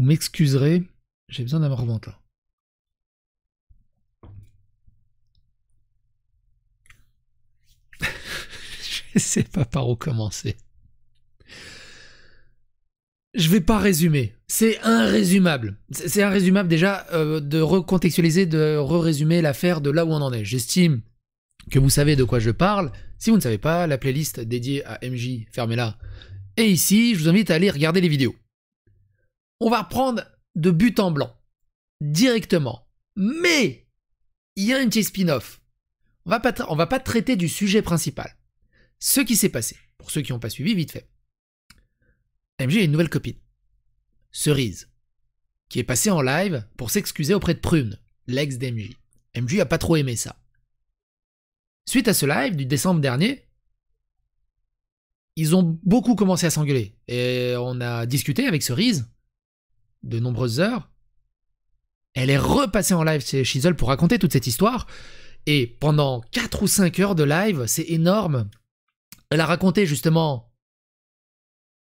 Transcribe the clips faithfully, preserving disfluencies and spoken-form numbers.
Vous m'excuserez, j'ai besoin d'un Morvantin. Je sais pas par où commencer. Je vais pas résumer. C'est irrésumable. C'est irrésumable déjà euh, de recontextualiser, de re-résumer l'affaire de là où on en est. J'estime que vous savez de quoi je parle. Si vous ne savez pas, la playlist dédiée à M J, fermez-la. Et ici, je vous invite à aller regarder les vidéos. On va reprendre de but en blanc. Directement. Mais il y a un petit spin-off. On va pas on va pas traiter du sujet principal. Ce qui s'est passé. Pour ceux qui n'ont pas suivi, vite fait. M J a une nouvelle copine, Cerise, qui est passée en live pour s'excuser auprès de Prune, l'ex d'M J. M J n'a pas trop aimé ça. Suite à ce live du décembre dernier, ils ont beaucoup commencé à s'engueuler. Et on a discuté avec Cerise de nombreuses heures. Elle est repassée en live chez Shizzle pour raconter toute cette histoire. Et pendant quatre ou cinq heures de live, c'est énorme. Elle a raconté justement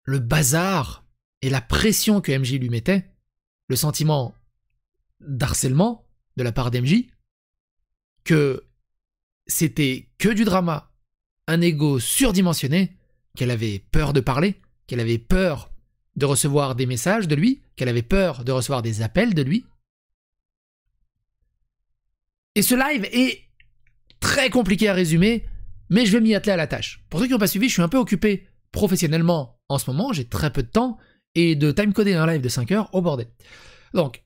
le bazar et la pression que M J lui mettait, le sentiment d'harcèlement de la part d'M J, que c'était que du drama, un ego surdimensionné, qu'elle avait peur de parler, qu'elle avait peur de recevoir des messages de lui, qu'elle avait peur de recevoir des appels de lui. Et ce live est très compliqué à résumer, mais je vais m'y atteler à la tâche. Pour ceux qui n'ont pas suivi, je suis un peu occupé professionnellement. En ce moment, j'ai très peu de temps et de timecoder un live de cinq heures, au bordel. Donc,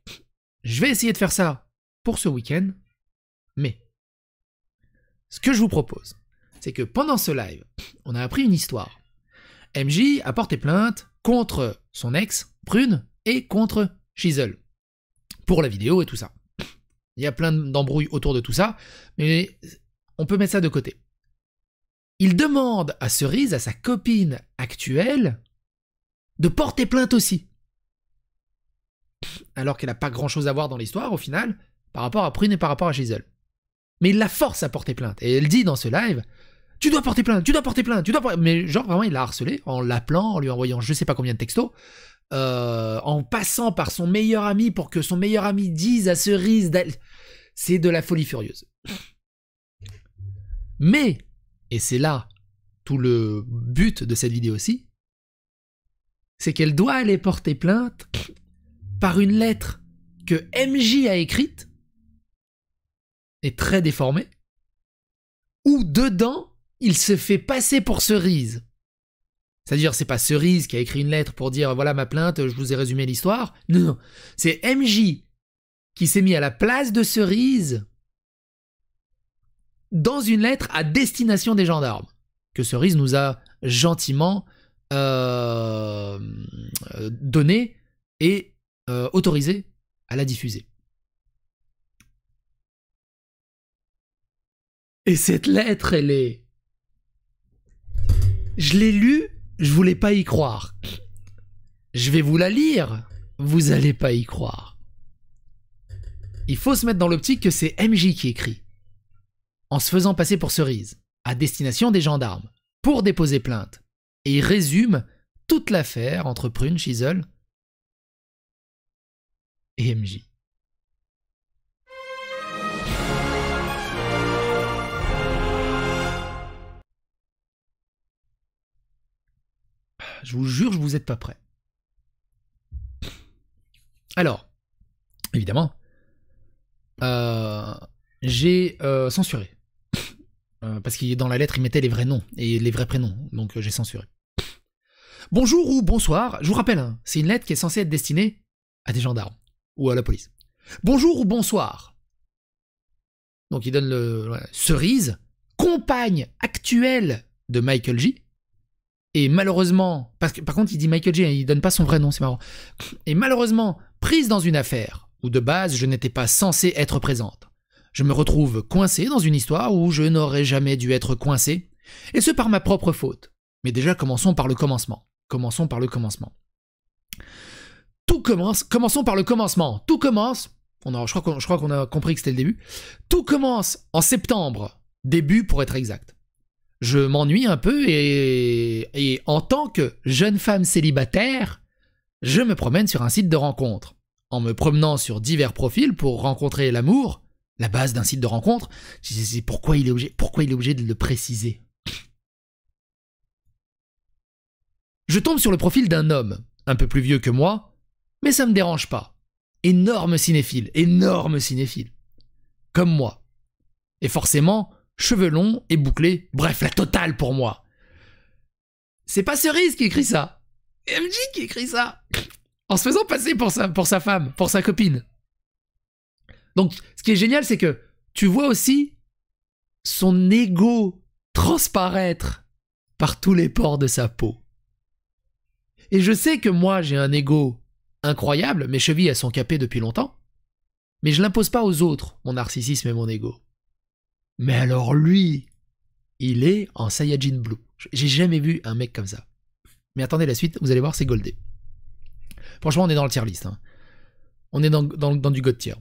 je vais essayer de faire ça pour ce week-end, mais ce que je vous propose, c'est que pendant ce live, on a appris une histoire. M J a porté plainte contre son ex, Prune, et contre Shizzle, pour la vidéo et tout ça. Il y a plein d'embrouilles autour de tout ça, mais on peut mettre ça de côté. Il demande à Cerise, à sa copine actuelle, de porter plainte aussi. Alors qu'elle n'a pas grand-chose à voir dans l'histoire, au final, par rapport à Prune et par rapport à Shizzle. Mais il la force à porter plainte. Et elle dit dans ce live, « Tu dois porter plainte, tu dois porter plainte, tu dois porter... » Mais genre, vraiment, il l'a harcelée en l'appelant, en lui envoyant je sais pas combien de textos, euh, en passant par son meilleur ami pour que son meilleur ami dise à Cerise d'aller... C'est de la folie furieuse. Mais... Et c'est là tout le but de cette vidéo aussi, c'est qu'elle doit aller porter plainte par une lettre que M J a écrite, et très déformée, où dedans, il se fait passer pour Cerise. C'est-à-dire, c'est pas Cerise qui a écrit une lettre pour dire « Voilà ma plainte, je vous ai résumé l'histoire ». Non, non, c'est M J qui s'est mis à la place de Cerise dans une lettre à destination des gendarmes, que Cerise nous a gentiment euh, donnée et euh, autorisée à la diffuser. Et cette lettre, elle est... Je l'ai lue, je voulais pas y croire. Je vais vous la lire, vous allez pas y croire. Il faut se mettre dans l'optique que c'est M J qui écrit, en se faisant passer pour Cerise, à destination des gendarmes, pour déposer plainte. Et il résume toute l'affaire entre Prune, Shizzle et M J. Je vous jure, je vous êtes pas prêts. Alors, évidemment, euh, j'ai euh, censuré. Parce que dans la lettre, il mettait les vrais noms et les vrais prénoms, donc j'ai censuré. Bonjour ou bonsoir, je vous rappelle, hein, c'est une lettre qui est censée être destinée à des gendarmes ou à la police. Bonjour ou bonsoir. Donc il donne le voilà, Cerise, compagne actuelle de Michael J. Et malheureusement, parce que par contre il dit Michael J, il donne pas son vrai nom, c'est marrant. Et malheureusement, prise dans une affaire où de base je n'étais pas censé être présente. Je me retrouve coincé dans une histoire où je n'aurais jamais dû être coincé, et ce par ma propre faute. Mais déjà, commençons par le commencement. Commençons par le commencement. Tout commence... Commençons par le commencement. Tout commence... On a, je crois qu'on a compris que c'était le début. Tout commence en septembre. Début, pour être exact. Je m'ennuie un peu, et, et en tant que jeune femme célibataire, Je me promène sur un site de rencontre. En me promenant sur divers profils pour rencontrer l'amour, la base d'un site de rencontre, je disais pourquoi il est obligé, pourquoi il est obligé de le préciser. Je tombe sur le profil d'un homme, un peu plus vieux que moi, mais ça me dérange pas. Énorme cinéphile, énorme cinéphile. Comme moi. Et forcément, cheveux longs et bouclés, bref, la totale pour moi. C'est pas Cerise qui écrit ça. M J qui écrit ça. En se faisant passer pour sa, pour sa femme, pour sa copine. Donc, ce qui est génial, c'est que tu vois aussi son ego transparaître par tous les pores de sa peau. Et je sais que moi, j'ai un ego incroyable, mes chevilles, elles sont capées depuis longtemps, mais je l'impose pas aux autres, mon narcissisme et mon ego. Mais alors lui, il est en Saiyajin Blue. J'ai jamais vu un mec comme ça. Mais attendez la suite, vous allez voir, c'est goldé. Franchement, on est dans le tier list. Hein. On est dans, dans, dans du god tier.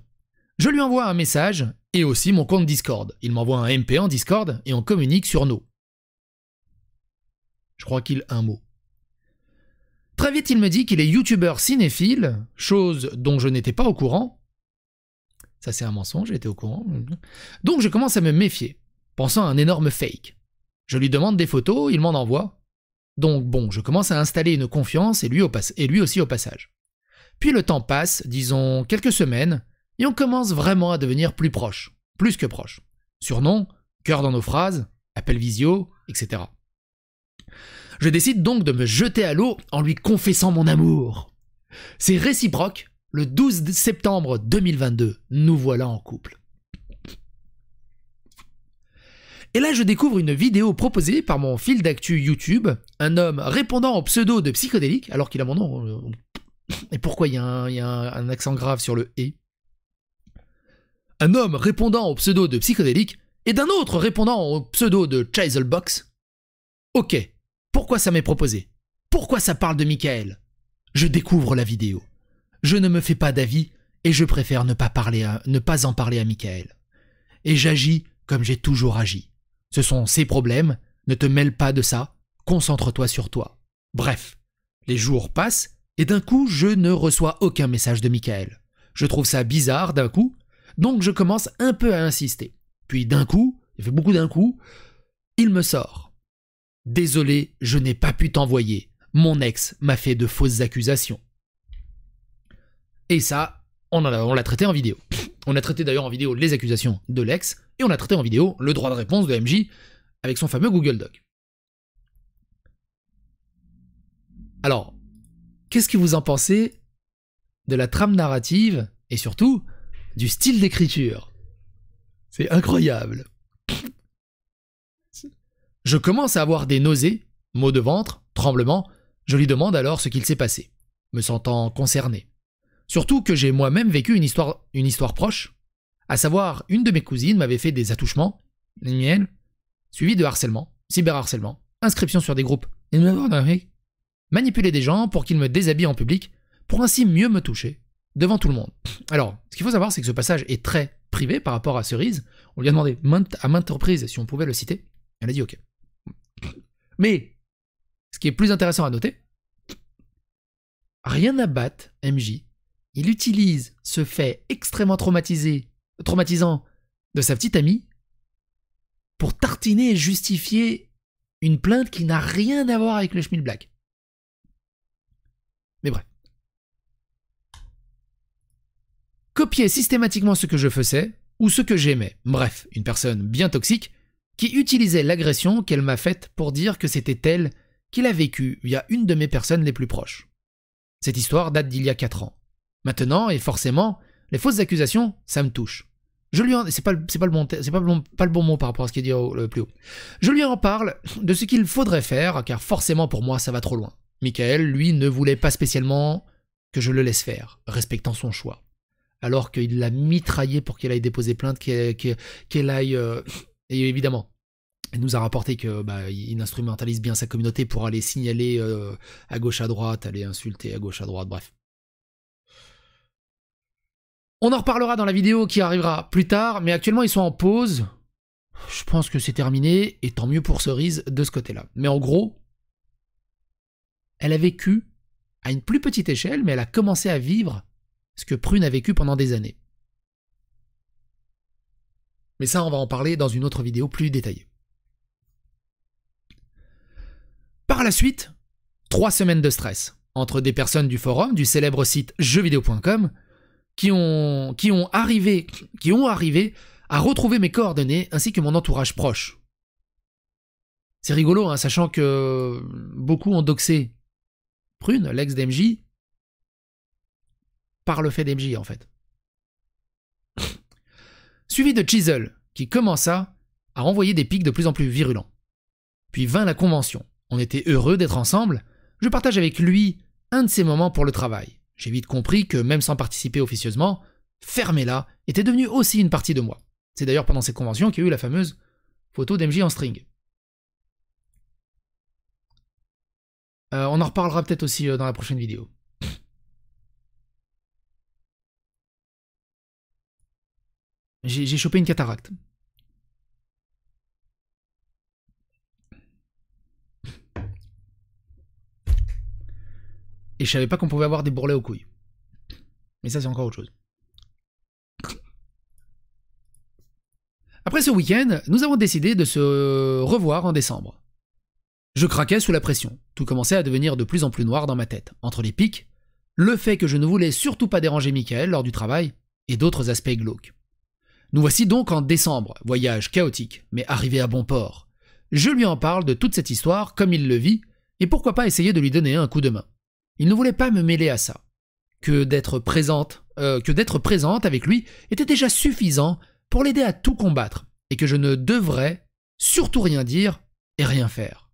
Je lui envoie un message et aussi mon compte Discord. Il m'envoie un M P en Discord et on communique sur nos. Je crois qu'il a un mot. Très vite, il me dit qu'il est youtubeur cinéphile, chose dont je n'étais pas au courant. Ça, c'est un mensonge, j'étais au courant. Donc, je commence à me méfier, pensant à un énorme fake. Je lui demande des photos, il m'en envoie. Donc bon, je commence à installer une confiance et lui, au pas et lui aussi au passage. Puis le temps passe, disons quelques semaines, et on commence vraiment à devenir plus proche, plus que proche. Surnom, cœur dans nos phrases, appel visio, et cetera. Je décide donc de me jeter à l'eau en lui confessant mon amour. C'est réciproque, le douze septembre deux mille vingt-deux, nous voilà en couple. Et là, je découvre une vidéo proposée par mon fil d'actu YouTube, un homme répondant au pseudo de psychodélique, alors qu'il a mon nom. Et pourquoi il y a un, il y a un accent grave sur le « et » ? Un homme répondant au pseudo de psychodélique et d'un autre répondant au pseudo de Chiselbox. Ok, pourquoi ça m'est proposé ? Pourquoi ça parle de Michael ? Je découvre la vidéo. Je ne me fais pas d'avis et je préfère ne pas, parler à, ne pas en parler à Michael. Et j'agis comme j'ai toujours agi. Ce sont ses problèmes, ne te mêle pas de ça, concentre-toi sur toi. Bref, les jours passent et d'un coup, je ne reçois aucun message de Michael. Je trouve ça bizarre d'un coup, donc je commence un peu à insister. Puis d'un coup, il fait beaucoup d'un coup, il me sort. Désolé, je n'ai pas pu t'envoyer. Mon ex m'a fait de fausses accusations. Et ça, on l'a traité en vidéo. On a traité d'ailleurs en vidéo les accusations de l'ex et on a traité en vidéo le droit de réponse de M J avec son fameux Google Doc. Alors, qu'est-ce que vous en pensez de la trame narrative et surtout du style d'écriture? C'est incroyable. Je commence à avoir des nausées, maux de ventre, tremblements. Je lui demande alors ce qu'il s'est passé, me sentant concerné. Surtout que j'ai moi-même vécu une histoire, une histoire proche, à savoir une de mes cousines m'avait fait des attouchements, les miennes, suivi de harcèlement, cyberharcèlement, inscription sur des groupes, manipuler des gens pour qu'ils me déshabillent en public, pour ainsi mieux me toucher, devant tout le monde. Alors, ce qu'il faut savoir, c'est que ce passage est très privé par rapport à Cerise. On lui a demandé à maintes reprises si on pouvait le citer, elle a dit ok. Mais, ce qui est plus intéressant à noter, rien à battre, M J. Il utilise ce fait extrêmement traumatisé, traumatisant de sa petite amie pour tartiner et justifier une plainte qui n'a rien à voir avec le schmilblick. Mais bref. Copier systématiquement ce que je faisais ou ce que j'aimais. Bref, une personne bien toxique qui utilisait l'agression qu'elle m'a faite pour dire que c'était elle qui l'a vécue via une de mes personnes les plus proches. Cette histoire date d'il y a quatre ans. Maintenant, et forcément, les fausses accusations, ça me touche. Je lui en... C'est pas, pas, bon, pas, bon, pas le bon mot par rapport à ce qui est dit au, le plus haut. Je lui en parle de ce qu'il faudrait faire, car forcément pour moi, ça va trop loin. Michael, lui, ne voulait pas spécialement que je le laisse faire, respectant son choix. Alors qu'il l'a mitraillé pour qu'elle aille déposer plainte, qu'elle qu'elle aille... Euh... Et évidemment, il nous a rapporté que bah, il instrumentalise bien sa communauté pour aller signaler euh, à gauche à droite, aller insulter à gauche à droite, bref. On en reparlera dans la vidéo qui arrivera plus tard, mais actuellement ils sont en pause. Je pense que c'est terminé, et tant mieux pour Cerise de ce côté-là. Mais en gros, elle a vécu à une plus petite échelle, mais elle a commencé à vivre ce que Prune a vécu pendant des années. Mais ça, on va en parler dans une autre vidéo plus détaillée. Par la suite, trois semaines de stress entre des personnes du forum, du célèbre site jeux vidéo point com, qui ont, qui ont arrivé, qui ont arrivé à retrouver mes coordonnées ainsi que mon entourage proche. C'est rigolo, hein, sachant que beaucoup ont doxé Prune, l'ex d'M J, par le fait d'M J en fait. Suivi de Chisel, qui commença à envoyer des pics de plus en plus virulents. Puis vint la convention. On était heureux d'être ensemble. Je partage avec lui un de ces moments pour le travail. J'ai vite compris que, même sans participer officieusement, Fermez-la était devenue aussi une partie de moi. C'est d'ailleurs pendant cette convention qu'il y a eu la fameuse photo d'M J en string. Euh, on en reparlera peut-être aussi dans la prochaine vidéo. J'ai chopé une cataracte. Et je savais pas qu'on pouvait avoir des bourrelets aux couilles. Mais ça, c'est encore autre chose. Après ce week-end, nous avons décidé de se revoir en décembre. Je craquais sous la pression. Tout commençait à devenir de plus en plus noir dans ma tête. Entre les pics, le fait que je ne voulais surtout pas déranger Michael lors du travail et d'autres aspects glauques. Nous voici donc en décembre, voyage chaotique, mais arrivé à bon port. Je lui en parle de toute cette histoire, comme il le vit, et pourquoi pas essayer de lui donner un coup de main. Il ne voulait pas me mêler à ça. Que d'être présente, euh, que d'être présente avec lui était déjà suffisant pour l'aider à tout combattre, et que je ne devrais surtout rien dire et rien faire.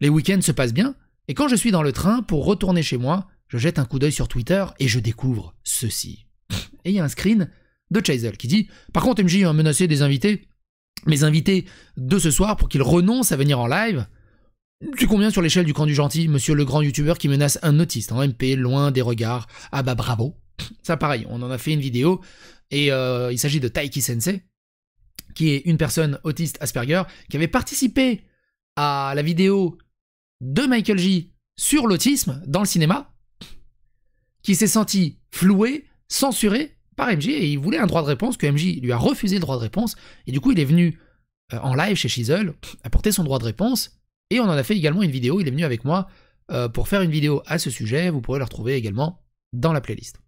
Les week-ends se passent bien, et quand je suis dans le train pour retourner chez moi, je jette un coup d'œil sur Twitter et je découvre ceci. Et il y a un screen de Chisel qui dit « Par contre, M J a menacé des invités, mes invités de ce soir pour qu'ils renoncent à venir en live. Tu combien sur l'échelle du camp du gentil, monsieur le grand youtubeur qui menace un autiste en M P, loin des regards. Ah bah bravo !» Ça pareil, on en a fait une vidéo, et euh, il s'agit de Taiki Sensei, qui est une personne autiste Asperger, qui avait participé à la vidéo de Michael J sur l'autisme dans le cinéma, qui s'est senti floué, censuré, par M J, et il voulait un droit de réponse que M J lui a refusé le droit de réponse, et du coup il est venu euh, en live chez Chisel apporter son droit de réponse, et on en a fait également une vidéo. Il est venu avec moi euh, pour faire une vidéo à ce sujet. Vous pourrez le retrouver également dans la playlist.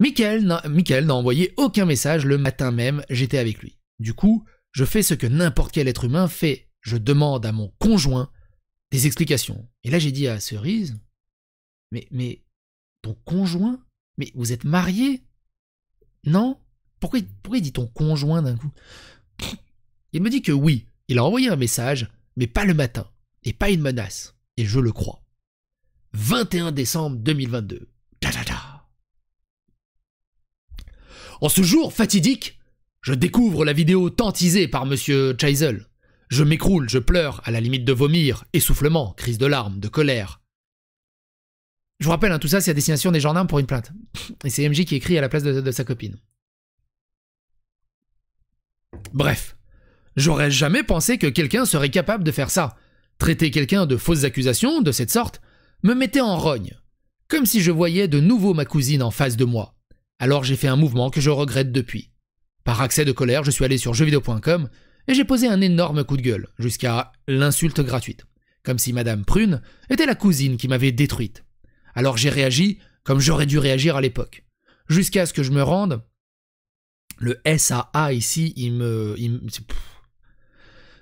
Michael n'a envoyé aucun message le matin même, j'étais avec lui. Du coup, je fais ce que n'importe quel être humain fait, je demande à mon conjoint des explications. Et là j'ai dit à Cerise, mais, mais ton conjoint ? Mais vous êtes mariés ? Non ? Pourquoi, pourquoi il dit ton conjoint d'un coup ? Il me dit que oui, il a envoyé un message, mais pas le matin, et pas une menace. Et je le crois. vingt et un décembre deux mille vingt-deux. Da, da, da. En ce jour fatidique, je découvre la vidéo tant teasée par monsieur Chisel. Je m'écroule, je pleure, à la limite de vomir, essoufflement, crise de larmes, de colère. Je vous rappelle, hein, tout ça, c'est à destination des gendarmes pour une plainte. Et c'est M J qui écrit à la place de, de sa copine. Bref, j'aurais jamais pensé que quelqu'un serait capable de faire ça. Traiter quelqu'un de fausses accusations de cette sorte me mettait en rogne, comme si je voyais de nouveau ma cousine en face de moi. Alors j'ai fait un mouvement que je regrette depuis. Par accès de colère, je suis allé sur jeux vidéo point com et j'ai posé un énorme coup de gueule, jusqu'à l'insulte gratuite, comme si madame Prune était la cousine qui m'avait détruite. Alors j'ai réagi comme j'aurais dû réagir à l'époque. Jusqu'à ce que je me rende... Le S A A ici, il me... Il me...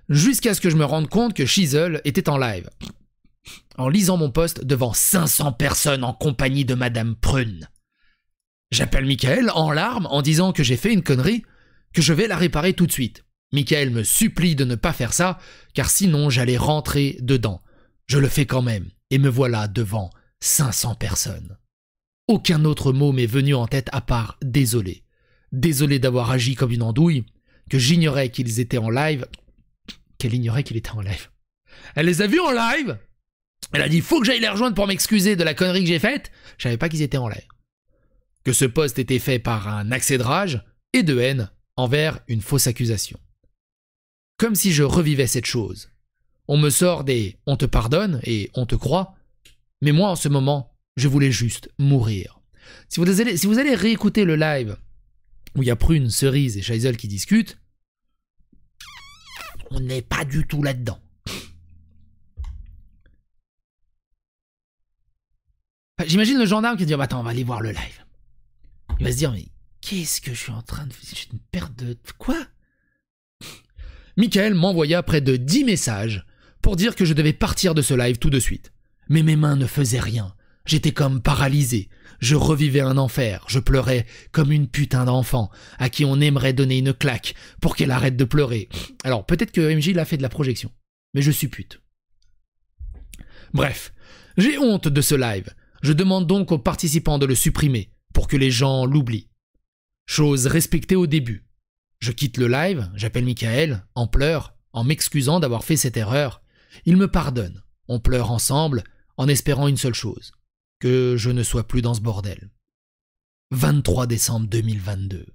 Jusqu'à ce que je me rende compte que Chisel était en live, en lisant mon post devant cinq cents personnes en compagnie de madame Prune. J'appelle Michael en larmes en disant que j'ai fait une connerie, que je vais la réparer tout de suite. Michael me supplie de ne pas faire ça, car sinon j'allais rentrer dedans. Je le fais quand même, et me voilà devant... cinq cents personnes. Aucun autre mot m'est venu en tête à part « désolé ». Désolé d'avoir agi comme une andouille, que j'ignorais qu'ils étaient en live. Qu'elle ignorait qu'il était en live. Elle les a vus en live. Elle a dit « faut que j'aille les rejoindre pour m'excuser de la connerie que j'ai faite ». Je savais pas qu'ils étaient en live. Que ce post était fait par un accès de rage et de haine envers une fausse accusation. Comme si je revivais cette chose. on me sort des « on te pardonne » et « on te croit ». Mais moi, en ce moment, je voulais juste mourir. Si vous allez, si vous allez réécouter le live où il y a Prune, Cerise et Scheisel qui discutent, on n'est pas du tout là-dedans. J'imagine le gendarme qui dit oh, « Attends, on va aller voir le live. » Il va se dire « Mais qu'est-ce que je suis en train de faire? J'ai une perte de... Quoi ?» Michael m'envoya près de dix messages pour dire que je devais partir de ce live tout de suite. Mais mes mains ne faisaient rien. J'étais comme paralysé. Je revivais un enfer. Je pleurais comme une putain d'enfant à qui on aimerait donner une claque pour qu'elle arrête de pleurer. Alors, peut-être que M J l'a fait de la projection, mais je suppute. Bref, j'ai honte de ce live. Je demande donc aux participants de le supprimer pour que les gens l'oublient. Chose respectée au début. Je quitte le live, j'appelle Michael, en pleurs, en m'excusant d'avoir fait cette erreur. Il me pardonne. On pleure ensemble, en espérant une seule chose, que je ne sois plus dans ce bordel. vingt-trois décembre deux mille vingt-deux.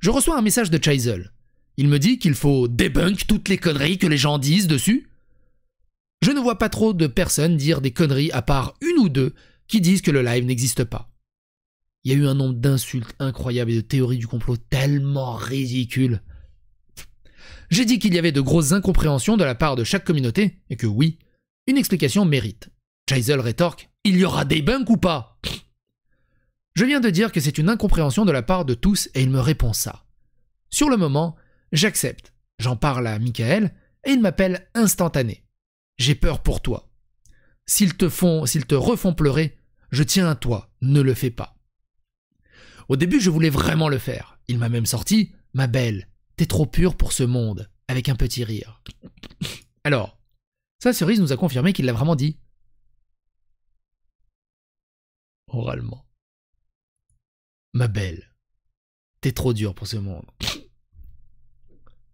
Je reçois un message de Scheisel. Il me dit qu'il faut débunk toutes les conneries que les gens disent dessus. Je ne vois pas trop de personnes dire des conneries à part une ou deux qui disent que le live n'existe pas. Il y a eu un nombre d'insultes incroyables et de théories du complot tellement ridicules. J'ai dit qu'il y avait de grosses incompréhensions de la part de chaque communauté et que oui, une explication mérite. Scheisel rétorque « Il y aura des bunks ou pas ?» Je viens de dire que c'est une incompréhension de la part de tous et il me répond ça. Sur le moment, j'accepte. J'en parle à Michael et il m'appelle instantané. J'ai peur pour toi. S'ils te font, s'ils te refont pleurer, je tiens à toi, ne le fais pas. Au début, je voulais vraiment le faire. Il m'a même sorti « Ma belle, t'es trop pure pour ce monde », avec un petit rire. Alors, ça, Cerise nous a confirmé qu'il l'a vraiment dit. Oralement. Ma belle, t'es trop dure pour ce monde.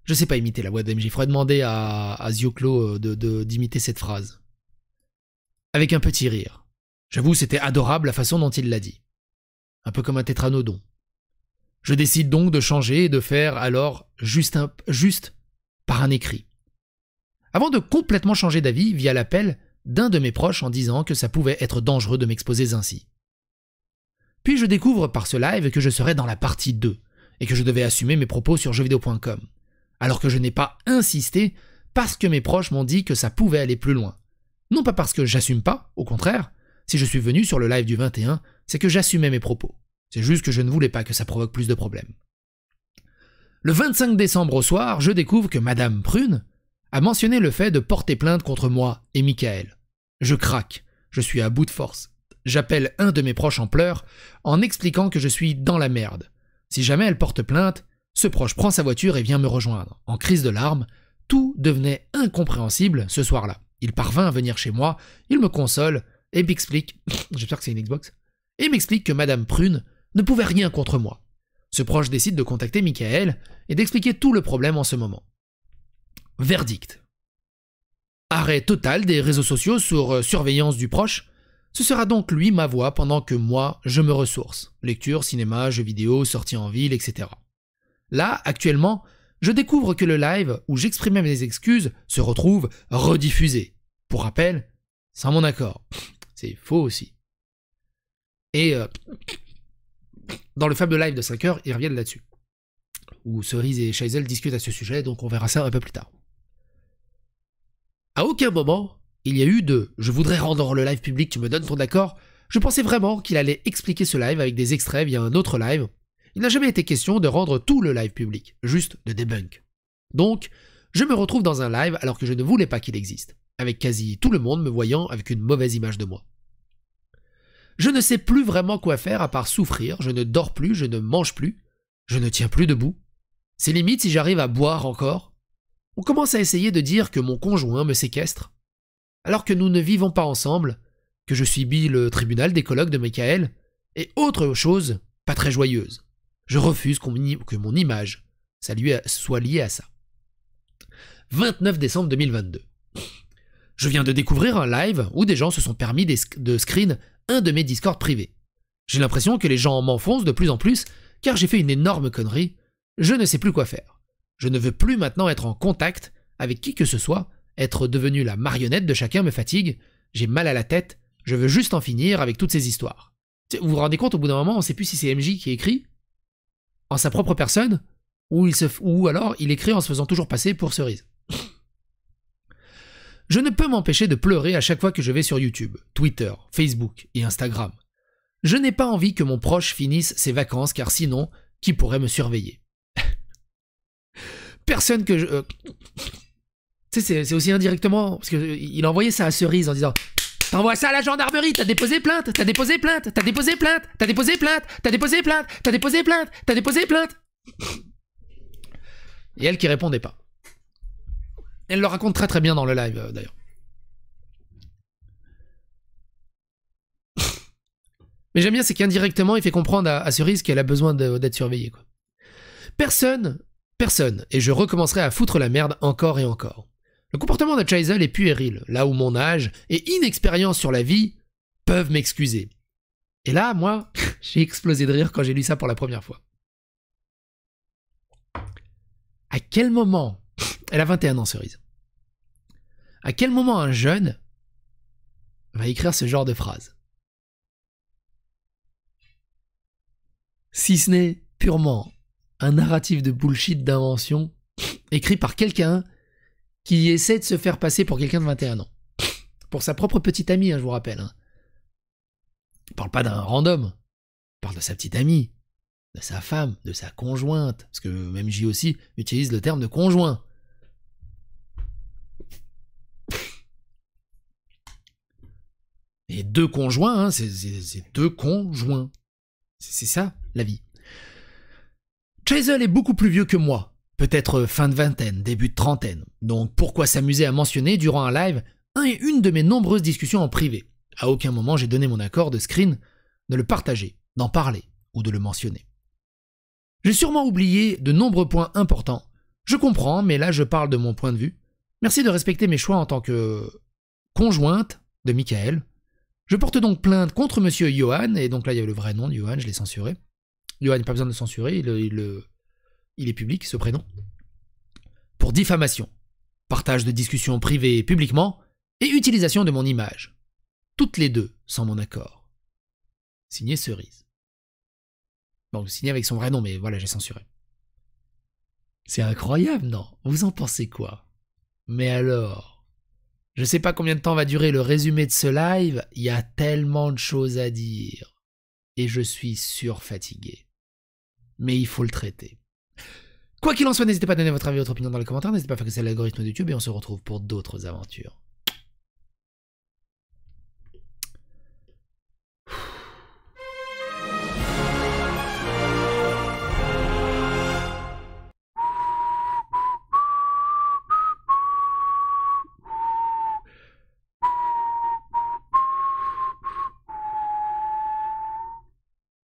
Je sais pas imiter la voix d'M J. Il faudrait demander à, à Zioclo de, de, d'imiter cette phrase. Avec un petit rire. J'avoue, c'était adorable la façon dont il l'a dit. Un peu comme un tétranodon. Je décide donc de changer et de faire alors juste, un, juste par un écrit. Avant de complètement changer d'avis via l'appel d'un de mes proches en disant que ça pouvait être dangereux de m'exposer ainsi. Puis je découvre par ce live que je serais dans la partie deux et que je devais assumer mes propos sur jeuxvideo point com. Alors que je n'ai pas insisté parce que mes proches m'ont dit que ça pouvait aller plus loin. Non pas parce que j'assume pas, au contraire, si je suis venu sur le live du vingt et un, c'est que j'assumais mes propos. C'est juste que je ne voulais pas que ça provoque plus de problèmes. Le vingt-cinq décembre au soir, je découvre que Madame Prune a mentionné le fait de porter plainte contre moi et Michael. Je craque, je suis à bout de force. J'appelle un de mes proches en pleurs en expliquant que je suis dans la merde. Si jamais elle porte plainte, ce proche prend sa voiture et vient me rejoindre. En crise de larmes, tout devenait incompréhensible ce soir-là. Il parvint à venir chez moi, il me console et m'explique... J'espère que c'est une Xbox. Et m'explique que Madame Prune ne pouvait rien contre moi. Ce proche décide de contacter Michael et d'expliquer tout le problème en ce moment. Verdict. Arrêt total des réseaux sociaux sur surveillance du proche. Ce sera donc lui ma voix pendant que moi, je me ressource. Lecture, cinéma, jeux vidéo, sorties en ville, et cetera. Là, actuellement, je découvre que le live où j'exprimais mes excuses se retrouve rediffusé. Pour rappel, sans mon accord. C'est faux aussi. Et euh, dans le fameux live de cinq heures, ils reviennent là-dessus. Où Cerise et Scheisel discutent à ce sujet, donc on verra ça un peu plus tard. À aucun moment, il y a eu de « je voudrais rendre le live public, tu me donnes ton accord ». Je pensais vraiment qu'il allait expliquer ce live avec des extraits via un autre live. Il n'a jamais été question de rendre tout le live public, juste de débunk. Donc, je me retrouve dans un live alors que je ne voulais pas qu'il existe, avec quasi tout le monde me voyant avec une mauvaise image de moi. Je ne sais plus vraiment quoi faire à part souffrir, je ne dors plus, je ne mange plus, je ne tiens plus debout. C'est limite si j'arrive à boire encore. On commence à essayer de dire que mon conjoint me séquestre, alors que nous ne vivons pas ensemble, que je subis le tribunal des colloques de Michael, et autre chose pas très joyeuse. Je refuse qu'on, que mon image ça lui a, soit liée à ça. vingt-neuf décembre deux mille vingt-deux. Je viens de découvrir un live où des gens se sont permis des, de screen un de mes Discord privés. J'ai l'impression que les gens m'enfoncent de plus en plus car j'ai fait une énorme connerie. Je ne sais plus quoi faire. Je ne veux plus maintenant être en contact avec qui que ce soit Être devenue la marionnette de chacun me fatigue, j'ai mal à la tête, je veux juste en finir avec toutes ces histoires. Vous vous rendez compte, au bout d'un moment, on ne sait plus si c'est M J qui écrit en sa propre personne, ou, il se f... ou alors il écrit en se faisant toujours passer pour Cerise. Je ne peux m'empêcher de pleurer à chaque fois que je vais sur YouTube, Twitter, Facebook et Instagram. Je n'ai pas envie que mon proche finisse ses vacances, car sinon, qui pourrait me surveiller? Personne que je... Euh... Tu sais, c'est aussi indirectement, parce qu'il a envoyé ça à Cerise en disant « T'envoies ça à la gendarmerie, t'as déposé plainte, t'as déposé plainte, t'as déposé plainte, t'as déposé plainte, t'as déposé plainte, t'as déposé plainte, t'as déposé plainte !» Et elle qui répondait pas. Elle le raconte très très bien dans le live, euh, d'ailleurs. Mais j'aime bien, c'est qu'indirectement, il fait comprendre à, à Cerise qu'elle a besoin d'être surveillée, quoi. Personne, personne, et je recommencerai à foutre la merde encore et encore. Le comportement de Chazelle est puéril, là où mon âge et inexpérience sur la vie peuvent m'excuser. Et là, moi, j'ai explosé de rire quand j'ai lu ça pour la première fois. À quel moment... Elle a vingt et un ans, Cerise. À quel moment un jeune va écrire ce genre de phrase? Si ce n'est purement un narratif de bullshit d'invention écrit par quelqu'un qui essaie de se faire passer pour quelqu'un de vingt et un ans. Pour sa propre petite amie, hein, je vous rappelle. Hein. Il ne parle pas d'un random. Il parle de sa petite amie, de sa femme, de sa conjointe. Parce que même J aussi utilise le terme de conjoint. Et deux conjoints, hein, c'est deux conjoints. C'est ça, la vie. Chazelle est beaucoup plus vieux que moi. Peut-être fin de vingtaine, début de trentaine. Donc pourquoi s'amuser à mentionner durant un live un et une de mes nombreuses discussions en privé? À aucun moment j'ai donné mon accord de screen, de le partager, d'en parler ou de le mentionner. J'ai sûrement oublié de nombreux points importants. Je comprends, mais là je parle de mon point de vue. Merci de respecter mes choix en tant que conjointe de Michael. Je porte donc plainte contre monsieur Johan, et donc là il y a le vrai nom de Johan, je l'ai censuré. Johan, pas besoin de le censurer, il, il, il est public, ce prénom. Pour diffamation, partage de discussions privées et publiquement, et utilisation de mon image. Toutes les deux, sans mon accord. Signé Cerise. Bon, signé avec son vrai nom, mais voilà, j'ai censuré. C'est incroyable, non? Vous en pensez quoi? Mais alors... Je sais pas combien de temps va durer le résumé de ce live, il y a tellement de choses à dire. Et je suis surfatigué. Mais il faut le traiter. Quoi qu'il en soit, n'hésitez pas à donner votre avis, votre opinion dans les commentaires, n'hésitez pas à faire que c'est l'algorithme de YouTube et on se retrouve pour d'autres aventures.